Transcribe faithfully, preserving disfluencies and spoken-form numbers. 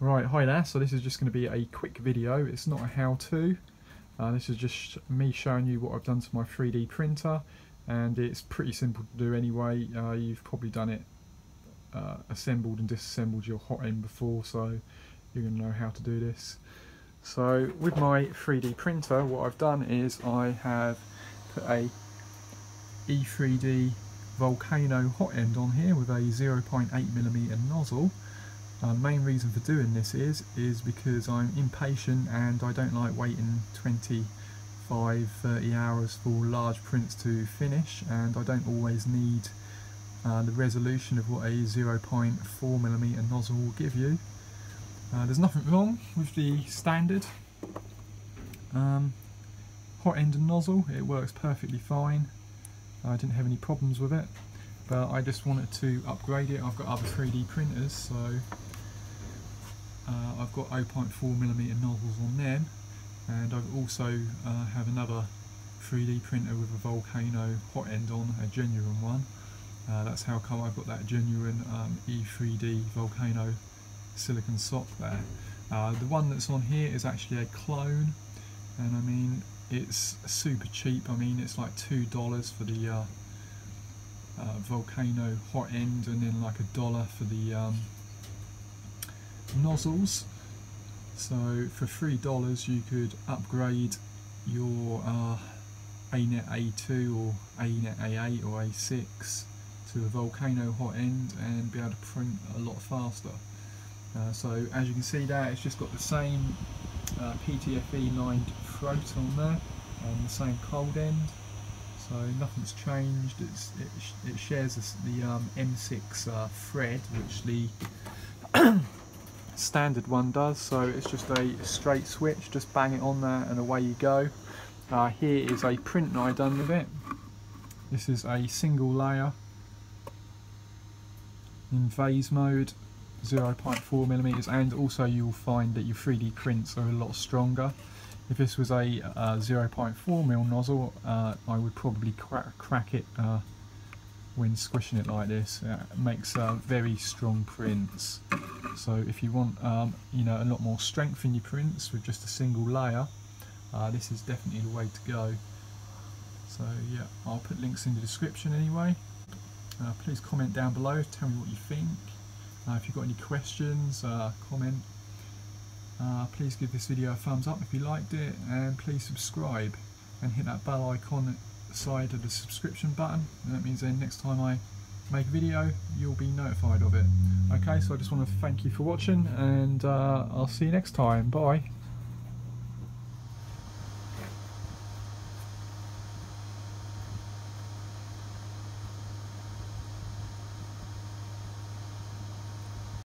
Right, hi there, so this is just going to be a quick video, it's not a how-to, uh, this is just me showing you what I've done to my three D printer, and it's pretty simple to do anyway. Uh, you've probably done it, uh, assembled and disassembled your hot end before, so you're going to know how to do this. So with my three D printer, what I've done is I have put a E three D Volcano hot end on here with a zero point eight millimeter nozzle. Uh, main reason for doing this is is because I'm impatient and I don't like waiting twenty-five, thirty hours for large prints to finish, and I don't always need uh, the resolution of what a zero point four millimeter nozzle will give you. Uh, there's nothing wrong with the standard um, hot end nozzle, it works perfectly fine. I didn't have any problems with it, but I just wanted to upgrade it. I've got other three D printers, so Uh, I've got zero point four millimeter nozzles on them, and I've also uh, have another three D printer with a Volcano hot end on, a genuine one. Uh, that's how come I've got that genuine um, E three D Volcano silicon sock there. Uh, the one that's on here is actually a clone, and I mean it's super cheap. I mean it's like two dollars for the uh, uh, Volcano hot end, and then like a dollar for the um, nozzles. So for three dollars you could upgrade your uh, Anet A two or Anet A eight or A six to a Volcano hot end and be able to print a lot faster. Uh, so as you can see there, it's just got the same uh, P T F E lined throat on there and the same cold end, so nothing's changed. It's, it, sh it shares this, the um, M six uh, thread, which the standard one does, so it's just a straight switch, just bang it on there and away you go. Uh, here is a print that I done with it. This is a single layer in vase mode, zero point four millimeters, and also you'll find that your three D prints are a lot stronger. If this was a uh, zero point four millimeter nozzle, uh, I would probably crack, crack it uh, when squishing it like this. Uh, it makes uh, very strong prints. So if you want um, you know, a lot more strength in your prints with just a single layer, uh, this is definitely the way to go. So yeah, I'll put links in the description anyway. Uh, please comment down below, tell me what you think. Uh, if you've got any questions, uh, comment. Uh, please give this video a thumbs up if you liked it, and please subscribe and hit that bell icon at the side of the subscription button, and that means then next time I make a video you'll be notified of it. Okay, so I just want to thank you for watching, and uh, I'll see you next time. Bye.